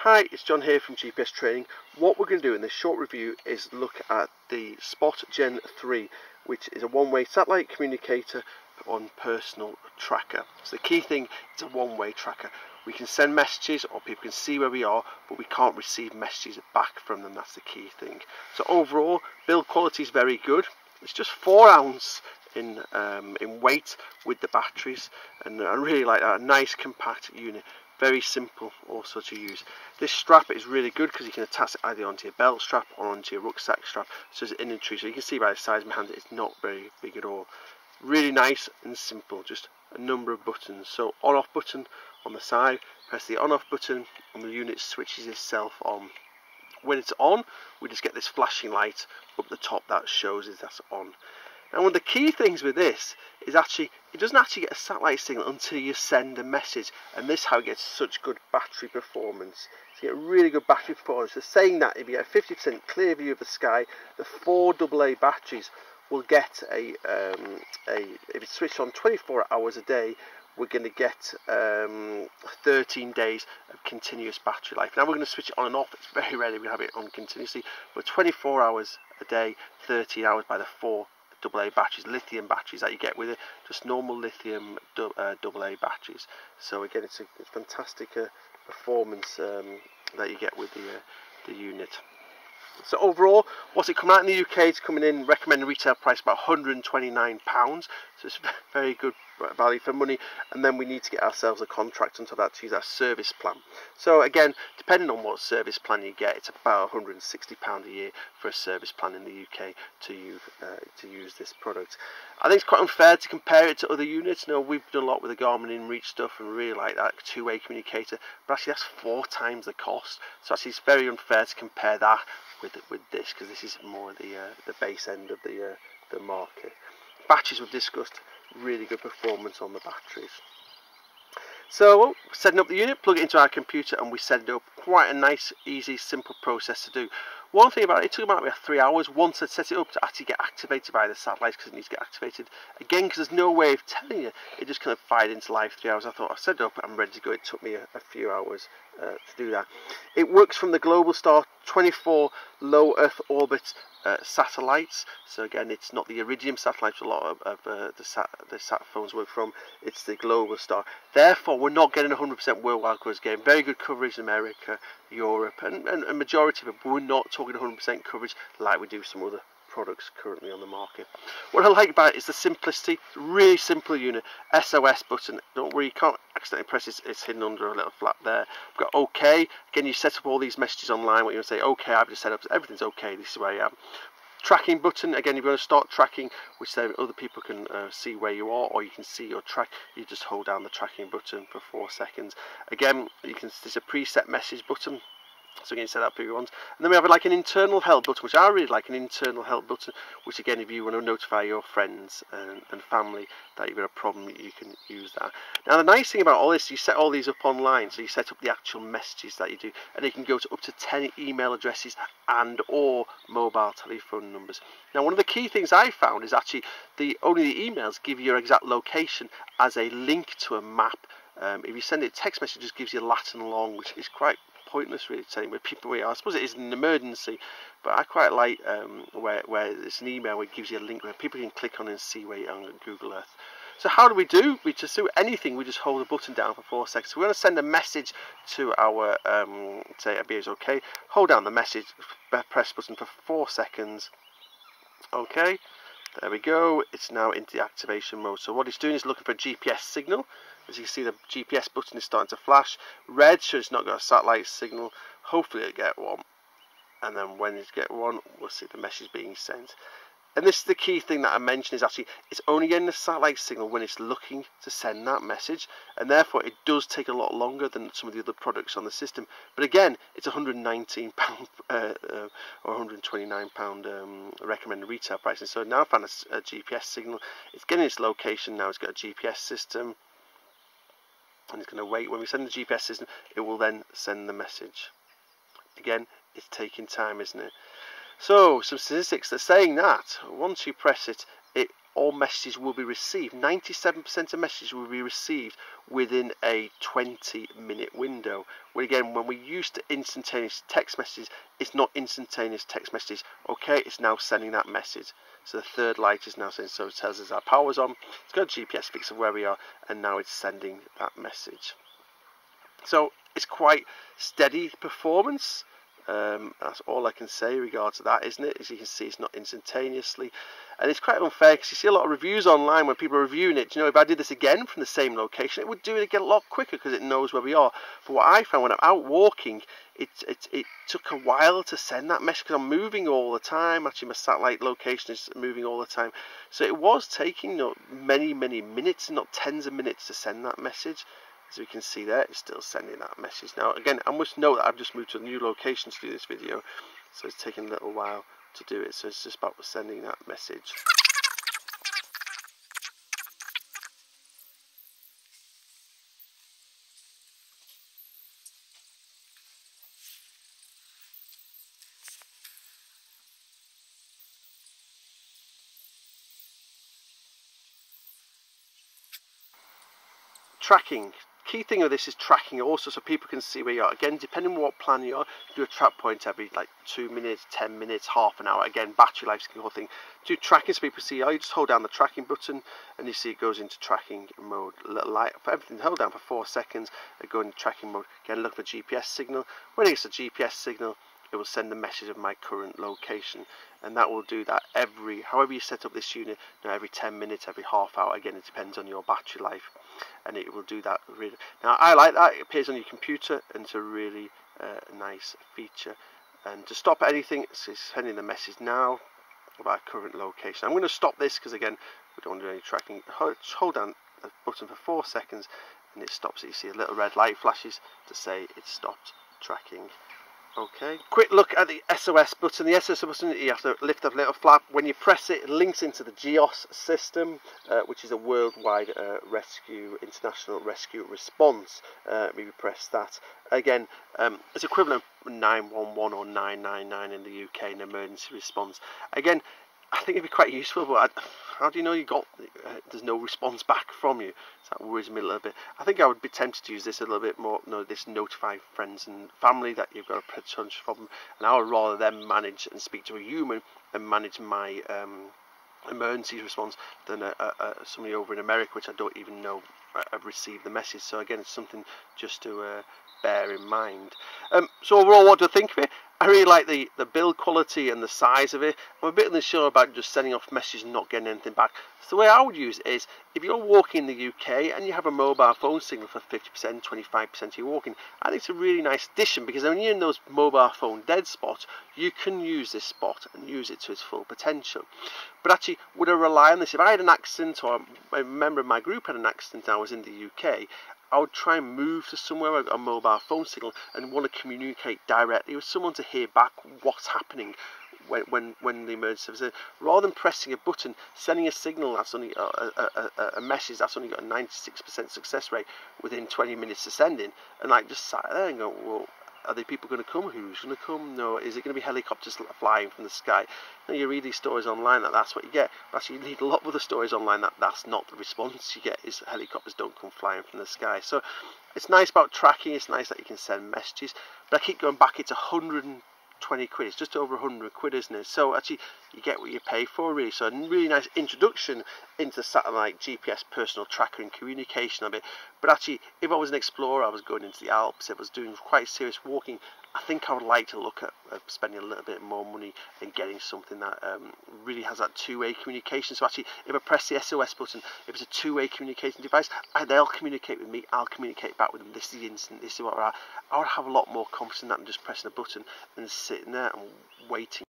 Hi, it's John here from GPS Training. What we're going to do in this short review is look at the Spot Gen 3, which is a one-way satellite communicator on personal tracker. So the key thing, it's a one-way tracker. We can send messages or people can see where we are, but we can't receive messages back from them. That's the key thing. So overall, build quality is very good. It's just 4 ounces in weight with the batteries, and I really like that. A nice compact unit. Very simple also to use. This strap is really good because you can attach it either onto your belt strap or onto your rucksack strap, so it's inventory. So you can see by the size of my hand, it's not very big at all. Really nice and simple, just a number of buttons. So on off button on the side, press the on off button and the unit switches itself on. When it's on, we just get this flashing light up the top that shows is that's on. And one of the key things with this is actually, it doesn't actually get a satellite signal until you send a message. And this is how it gets such good battery performance. So you get really good battery performance. So saying that, if you get a 50% clear view of the sky, the 4 AA batteries will get if it's switched on 24 hours a day, we're going to get 13 days of continuous battery life. Now we're going to switch it on and off. It's very rarely we have it on continuously. But 24 hours a day, 13 hours by the 4 AA batteries, lithium batteries that you get with it, just normal lithium AA batteries. So again, it's a fantastic performance that you get with the unit. So overall, what's it coming out in the UK? It's coming in recommended retail price about £129, so it's very good value for money. And then we need to get ourselves a contract on top of that to use our service plan. So again, depending on what service plan you get, it's about £160 a year for a service plan in the UK to use this product. I think it's quite unfair to compare it to other units. You know, we've done a lot with the Garmin inReach stuff and really like that two-way communicator, but actually that's 4 times the cost. So actually it's very unfair to compare that with this, because this is more the base end of the market. Batteries we've discussed, really good performance on the batteries. So setting up the unit, plug it into our computer and we set it up. Quite a nice, easy, simple process to do. One thing about it, it took about 3 hours once I'd set it up to actually get activated by the satellites, because it needs to get activated again, because there's no way of telling you. It just kind of fired into life 3 hours. I thought, I've set it up, I'm ready to go. It took me a few hours to do that. It works from the Globalstar 24 low Earth orbit satellites. So again, it's not the Iridium satellites a lot of the sat phones work from. It's the Globalstar. Therefore, we're not getting 100% worldwide coverage again. Very good coverage in America, Europe, and a majority of it, but we're not talking 100% coverage like we do some other products currently on the market. What I like about it is the simplicity. Really simple unit. SOS button. Don't worry, you can't accidentally press it. It's hidden under a little flap there. I've got OK. Again, you set up all these messages online. What you want to say, OK, I've just set up, everything's OK, this is where I am. Tracking button. Again, if you want to start tracking, which then other people can see where you are, or you can see your track, you just hold down the tracking button for 4 seconds. Again, you can, there's a preset message button. So again, set that up if you want. And then we have like an internal help button, which I really like, an internal help button, which again, if you want to notify your friends and family that you've got a problem, you can use that. Now, the nice thing about all this, you set all these up online. So you set up the actual messages that you do, and it can go to up to 10 email addresses and or mobile telephone numbers. Now, one of the key things I found is actually only the emails give you your exact location as a link to a map. If you send it text message, it just gives you Latin long, which is quite pointless really, telling where people we are. I suppose it is an emergency, but I quite like where it's an email where it gives you a link where people can click on and see where you are on Google Earth. So how do? We just do anything. We just hold a button down for 4 seconds. So we want to send a message to our say is OK. Hold down the message, press button for 4 seconds. OK, there we go. It's now into the activation mode. So what it's doing is looking for a GPS signal. As you can see, the GPS button is starting to flash red, so it's not got a satellite signal. Hopefully it'll get one, and then when it gets one, we'll see the message being sent. And this is the key thing that I mentioned, is actually it's only getting the satellite signal when it's looking to send that message, and therefore it does take a lot longer than some of the other products on the system. But again, it's £119 or £129 recommended retail pricing. So now I found a GPS signal. It's getting its location now. It's got a GPS system. And it's going to wait. When we send the GPS system, it will then send the message. Again, it's taking time, isn't it? So some statistics, they're saying that once you press it, it all messages will be received. 97% of messages will be received within a 20-minute window. Well, again, when we're used to instantaneous text messages, it's not instantaneous text messages. Okay, it's now sending that message. So the third light is now saying, so it tells us our power's on. It's got a GPS fix of where we are, and now it's sending that message. So it's quite steady performance. That's all I can say in regard to that, isn't it? As you can see, it's not instantaneously, and it's quite unfair because you see a lot of reviews online when people are reviewing it. You know, if I did this again from the same location, it would do it again a lot quicker because it knows where we are. But what I found when I'm out walking, it took a while to send that message because I'm moving all the time. Actually, my satellite location is moving all the time, so it was taking not many minutes, not tens of minutes, to send that message. As we can see there, it's still sending that message. Now, again, I must note that I've just moved to a new location to do this video, so it's taking a little while to do it. So it's just about sending that message. Tracking. Key thing of this is tracking also, so people can see where you are. Again, depending on what plan you are, do a track point every like 2 minutes, 10 minutes, half an hour. Again, battery life is the whole thing. Do tracking so people see. You just hold down the tracking button and you see it goes into tracking mode. Little light for everything, hold down for 4 seconds, it goes into tracking mode. Again, look for GPS signal. When it gets a GPS signal, it will send the message of my current location, and that will do that every, however you set up this unit, you know, every 10 minutes, every half hour. Again, it depends on your battery life, and it will do that. Really, now I like that. It appears on your computer, and it's a really nice feature. And to stop anything, it's sending the message now of our current location. I'm going to stop this because again, we don't do any tracking. Hold down the button for 4 seconds, and it stops. You see a little red light flashes to say it's stopped tracking. Okay, quick look at the SOS button. The SOS button, you have to lift up a little flap. When you press it, it links into the GEOS system, which is a worldwide international rescue response. We press that. Again, it's equivalent of 911 or 999 in the UK, an emergency response. Again, I think it'd be quite useful, but how do you know you got, there's no response back from you? So that worries me a little bit. I think I would be tempted to use this a little bit more, you know, this notify friends and family that you've got a potential problem, and I would rather them manage and speak to a human and manage my emergency response than somebody over in America, which I don't even know I've received the message. So again, it's something just to bear in mind. So overall, what do I think of it? I really like the build quality and the size of it. I'm a bit unsure about just sending off messages and not getting anything back. So the way I would use it is, if you're walking in the UK and you have a mobile phone signal for 50%, 25% of your walking, I think it's a really nice addition, because when you're in those mobile phone dead spots, you can use this spot and use it to its full potential. But actually, would I rely on this? If I had an accident, or a member of my group had an accident and I was in the UK, I would try and move to somewhere where I've got a mobile phone signal and want to communicate directly with someone to hear back what's happening when the emergency is there. Rather than pressing a button, sending a signal that's only a message that's only got a 96% success rate within 20 minutes of sending, and like just sat there and go, well, are the people going to come? Who's going to come? No, is it going to be helicopters flying from the sky? Now, you read these stories online that that's what you get. But actually, you read a lot of other stories online that that's not the response you get, is helicopters don't come flying from the sky. So it's nice about tracking. It's nice that you can send messages. But I keep going back. It's 120 quid. It's just over 100 quid, isn't it? So actually, you get what you pay for, really. So a really nice introduction into the satellite GPS personal tracker and communication of it. But actually, if I was an explorer, I was going into the Alps, if I was doing quite serious walking, I think I would like to look at spending a little bit more money and getting something that really has that two-way communication. So actually, if I press the SOS button, if it's a two-way communication device, they'll communicate with me, I'll communicate back with them. This is the instant, this is what we're at. I would have a lot more confidence in that than just pressing a button and sitting there and waiting.